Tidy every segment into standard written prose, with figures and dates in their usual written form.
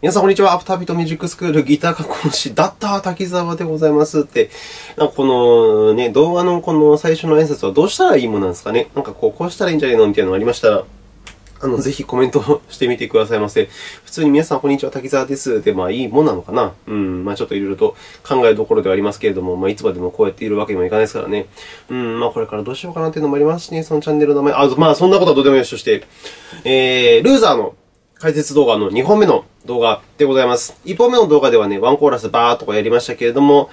皆さんこんにちは。アフタービートミュージックスクールギター科講師だった滝沢でございますって、なんかこのね、動画のこの最初の挨拶はどうしたらいいものなんですかね。なんかこうしたらいいんじゃないのみたいなのがありましたら、ぜひコメントをしてみてくださいませ。普通に皆さんこんにちは、滝沢です。で、まあいいもんなのかな。まあちょっといろいろと考えるところではありますけれども、まあいつまでもこうやっているわけにもいかないですからね。まあこれからどうしようかなっていうのもありますしね、そのチャンネルの名前。まあそんなことはどうでもよしとして、ルーザーの解説動画の2本目の動画でございます。1本目の動画ではね、ワンコーラスバーっとかやりましたけれども、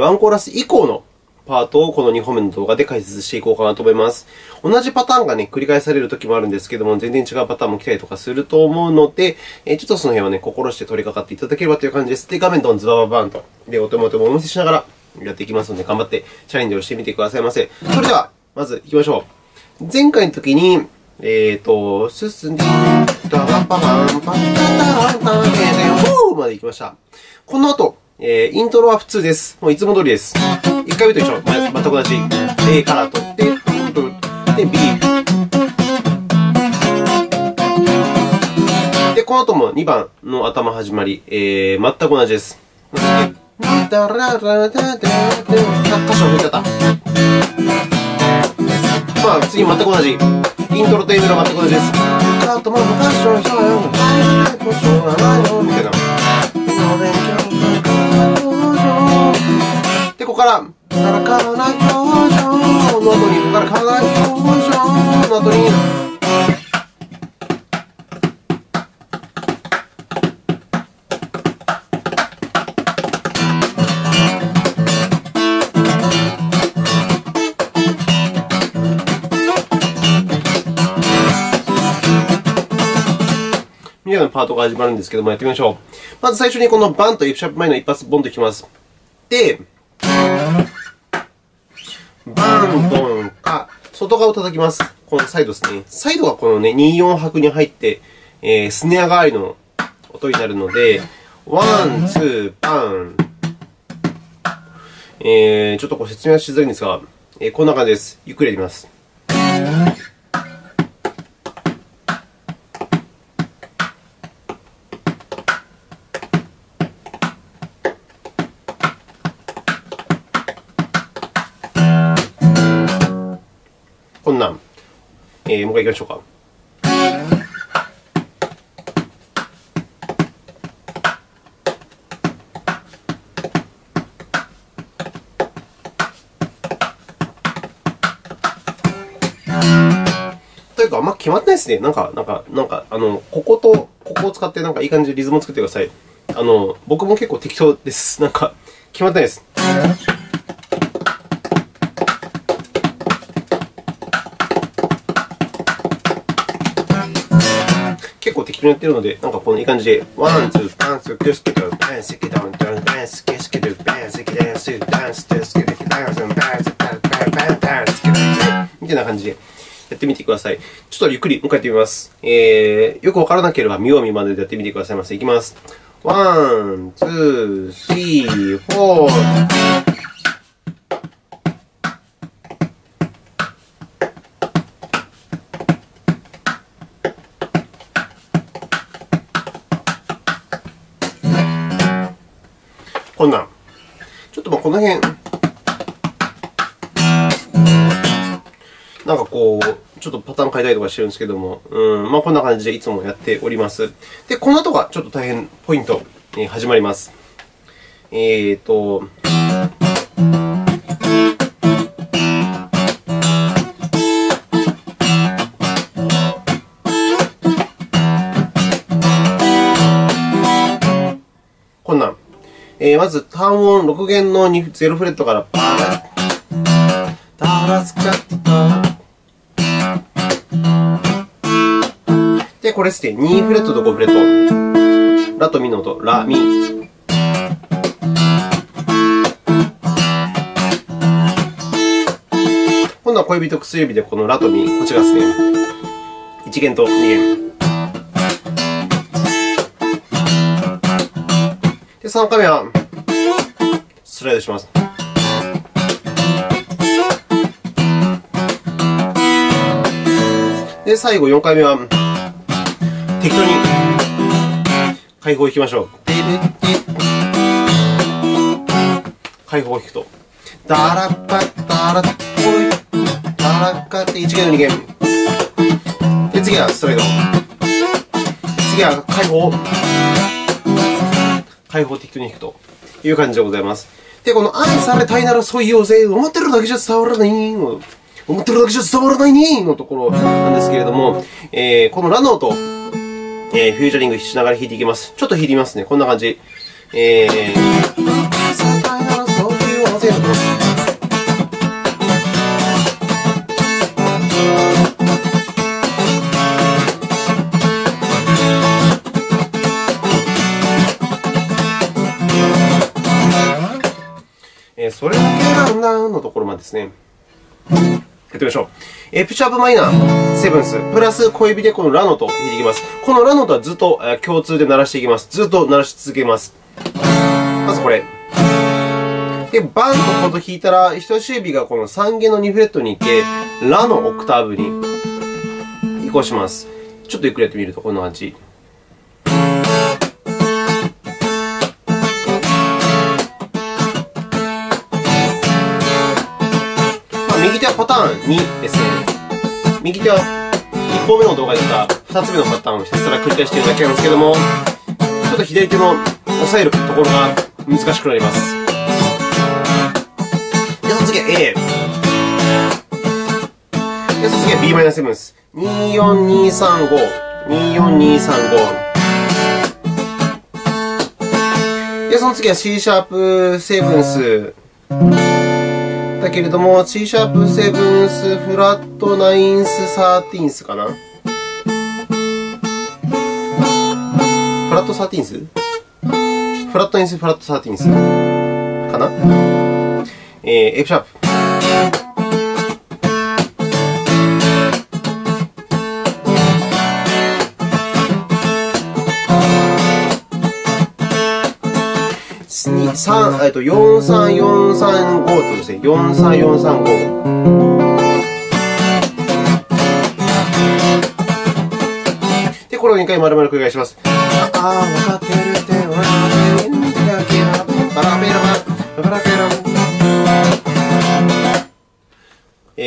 ワンコーラス以降のパートをこの2本目の動画で解説していこうかなと思います。同じパターンがね、繰り返される時もあるんですけども、全然違うパターンも来たりとかすると思うので、ちょっとその辺はね、心して取り掛かっていただければという感じです。で、画面とズバババーンと、で、お手元もお見せしながらやっていきますので、頑張ってチャレンジをしてみてくださいませ。それでは、まず行きましょう。前回の時に、進んで、ダラパランパランパランフォーまで行きました。この後、イントロは普通です。もういつも通りです。1回目と一緒。全く同じ。A から取って、で、B。で、この後も2番の頭始まり、全く同じです。なので、ダラララダで、歌詞を覚えちゃった。まあ、次全く同じ。イントロと A メロ全く同じです。歌とも歌詞を表よ。みたいな。で、ここから、ここから体表情の後に、ここから体表情の後に、みたいなパートが始まるんですけども、やってみましょう。まず最初にこのバンとFシャープ前の一発ボンといきます。で、バンドンか、外側を叩きます。このサイドですね。サイドがこのね、2、4拍に入って、スネア代わりの音になるので、ワン、ツー、バン。ちょっと説明はしづらいんですが、こんな感じです。ゆっくりやります。こんなん。もう一回行きましょうか。というか、あんま決まってないですね。ここと、ここを使って、なんかいい感じでリズムを作ってください。僕も結構適当です。なんか、決まってないです。やってるので、なんかこのいい感じで、ワン、ツー、ダンス、キュスケド、ダンス、キドン、ダン、ダンス、キュスケド、ダンス、キドン、ダンス、ダンス、キュスケド、ダンス、ダンス、ダンス、ダンス、キュスケみたいな感じでやってみてください。ちょっとゆっくりもう一回やってみます。よくわからなければ見よう見まねでやってみてくださいませ。いきます。ワン、ツー、スリー、フォー。こんなん。ちょっとまあこの辺。なんかちょっとパターン変えたりとかしてるんですけども、まあこんな感じでいつもやっております。で、この後がちょっと大変ポイント、始まります。こんなん。まず単音6弦の0フレットからで、これですね、2フレットと5フレットラとミの音、ラ、ミ今度は小指と薬指でこのラとミ、こっちがですね1弦と2弦で、3回目は、スライドします。で、最後4回目は、適当に開口を弾きましょう。開口を弾くとダラッパッダラッポイダラッカって1弦2弦で、次はストレート、次は開口、開口を適当に弾くという感じでございます。で、この「愛されたいならそう言おうぜ」「思ってるだけじゃ伝わらない」の「思ってるだけじゃ伝わらないね」のところなんですけれども、このラの音、フューチャリングしながら弾いていきます。ちょっと弾いてみますね。こんな感じ、それだけなんのところまでですね。やってみましょう。ピシャープマイナー、セブンス、プラス小指でこのラの音を弾いていきます。このラの音はずっと共通で鳴らしていきます。ずっと鳴らし続けます。まずこれ。で、バンとこの音弾いたら、人差し指がこの3弦の2フレットに行って、ラのオクターブに移行します。ちょっとゆっくりやってみると、こんな感じ。右手はパターン2ですね。右手は1本目の動画でやった2つ目のパターンをひたすら繰り返しているだけなんですけども、ちょっと左手の押さえるところが難しくなります。で、その次は A。で、その次は Bm7 です。24235。で、その次は C シャープ7ス。だけれども C シャープ7スフラット9ス13スかな、フラット13ス、フラット9スフラット13スかな、F シャープ、43435というですね、43435で、これを2回丸々繰り返します。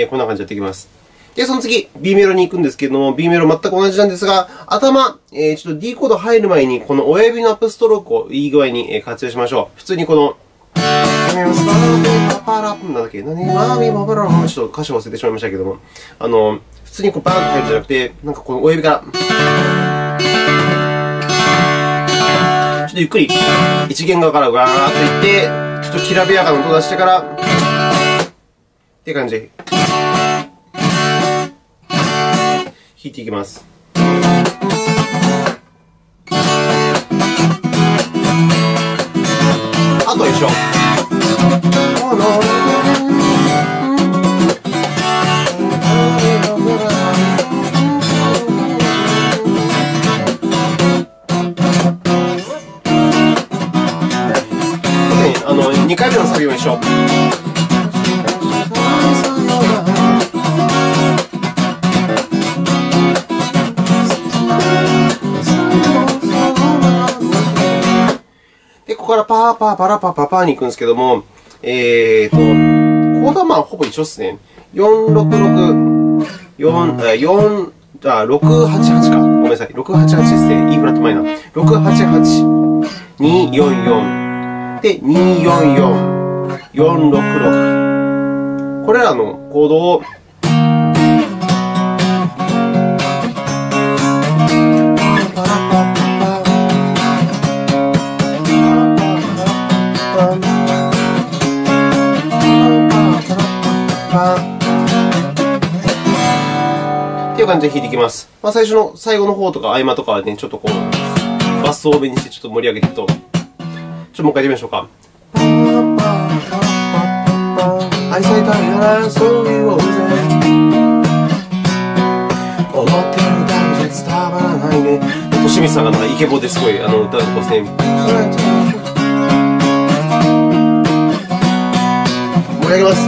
こんな感じでやっていきます。で、その次 B メロに行くんですけれども、 B メロ全く同じなんですが、頭、ちょっと D コード入る前にこの親指のアップストロークをいい具合に活用しましょう。普通にこのなんだっけ、ちょっと歌詞忘れてしまいましたけども、普通にこうバーンと入るんじゃなくて、なんかこの親指からちょっとゆっくり一弦側からガーッといって、ちょっときらびやかな音を出してからっていう感じで弾いていきます。あと一緒2回目の作業一緒。で、ここからパーパーパラパパパーに行くんですけども、コードはまあほぼ一緒ですね。688か。ごめんなさい。688ですね。E フラットマイナー。688、244。で、244、466。これらのコードを、っていう感じで弾いていきます。まあ、最後の方とか合間とかはね、ちょっとこう、バス多めにしてちょっと盛り上げていくと。ちょっともう一回やってみましょうか。愛されたいならそう言おうぜ、思ってるだけじゃ伝わらないね。としみさんがなんかイケボですごい歌うとですね、盛り上げます。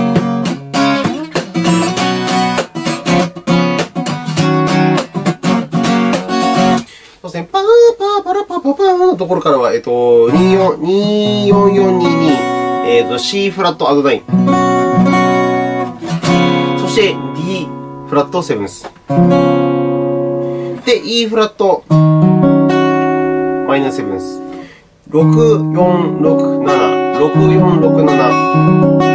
そうですね、パーパーパラパパパーのところからは、24422、C フラットアドナイン、そして D フラットセブンス、で E フラットマイナーセブンス、6467、6467。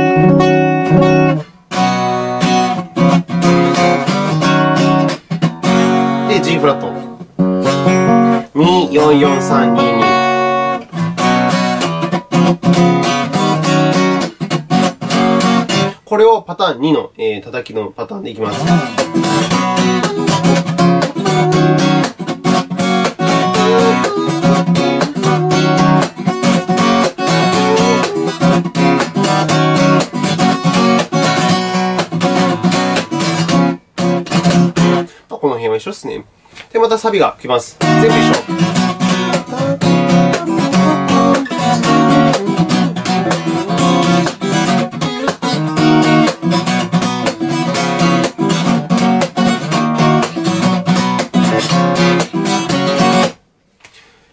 G フラット244322これをパターン2の、叩きのパターンでいきます。この辺は一緒ですね。で、またサビが来ます。全部一緒。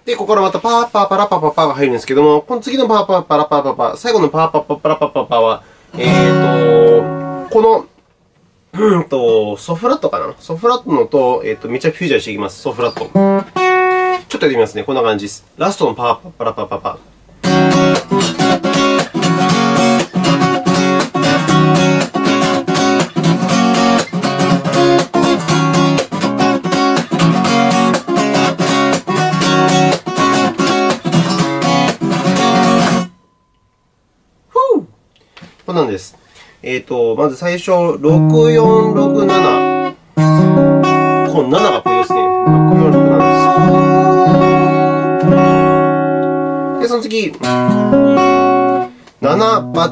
で、ここからまたパーパーパラパパパが入るんですけども、この次のパーパーパラパパパ、最後のパーパーパラパパパは、この、ソフラットかな。ソフラットのと、めっちゃフュージョンしていきます。ソフラット。ちょっとやってみますね。こんな感じです。ラストのパーパパラパパパ。ふぅ！こんなんです。まず最初、6467。この7がこれですね。6467です。で、その次、7×667。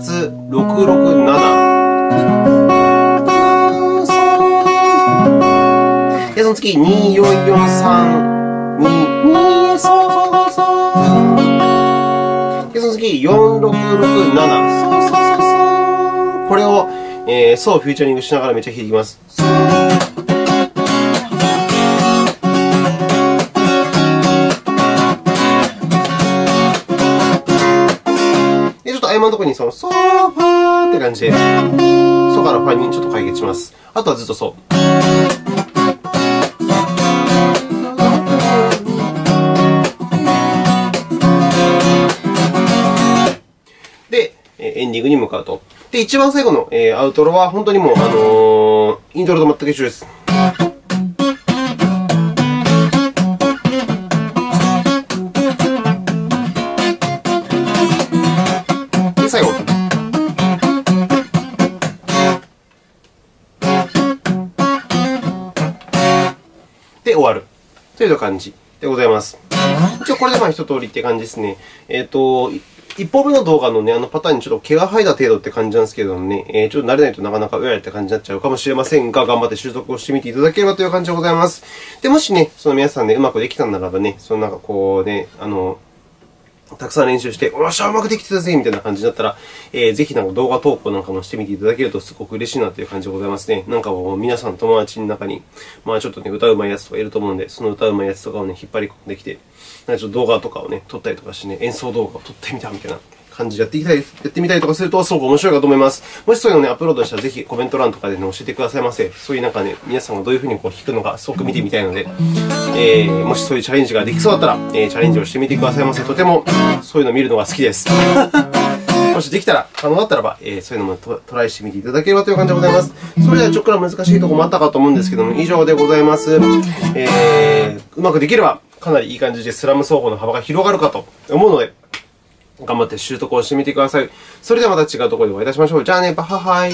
で、その次、24432。で、その次、4667。これを、ソーフューチャリングしながらめっちゃ弾いていきます。で、ちょっと合間のところにそのソーファーって感じで、ソからファにちょっと解決します。あとはずっとソー。エンディングに向かうと。で、一番最後の、アウトロは本当にもう、イントロと全く一緒です。で、最後。で、終わる。という感じでございます。一応これでまあ一通りって感じですね。1本目の動画のね、パターンにちょっと毛が生えた程度って感じなんですけどもね、ちょっと慣れないとなかなかうやって感じになっちゃうかもしれませんが、頑張って習得をしてみていただければという感じでございます。で、もしね、その皆さんね、うまくできたならばね、そのなんかこうね、たくさん練習して、おっしゃ、うまくできてたぜみたいな感じだったら、ぜひなんか動画投稿なんかもしてみていただけるとすごく嬉しいなという感じでございますね。なんかもう皆さん友達の中に、まあちょっとね、歌うまいやつとかいると思うんで、その歌うまいやつとかをね、引っ張り込んできて、なんかちょっと動画とかをね、撮ったりとかしてね、演奏動画を撮ってみたみたいな感じでやってみたりとかするとすごく面白いかと思います。もしそういうのね、アップロードしたらぜひコメント欄とかでね、教えてくださいませ。そういうなんかね、皆さんがどういうふうにこう弾くのかすごく見てみたいので、もしそういうチャレンジができそうだったら、チャレンジをしてみてくださいませ。とてもそういうのを見るのが好きです。もしできたら、可能だったらば、そういうのもトライしてみていただければという感じでございます。それではちょっくら難しいところもあったかと思うんですけども、以上でございます。うまくできれば、かなりいい感じでスラム奏法の幅が広がるかと思うので、頑張って習得をしてみてください。それではまた違うところでお会いいたしましょう。じゃあね、バッハハイ。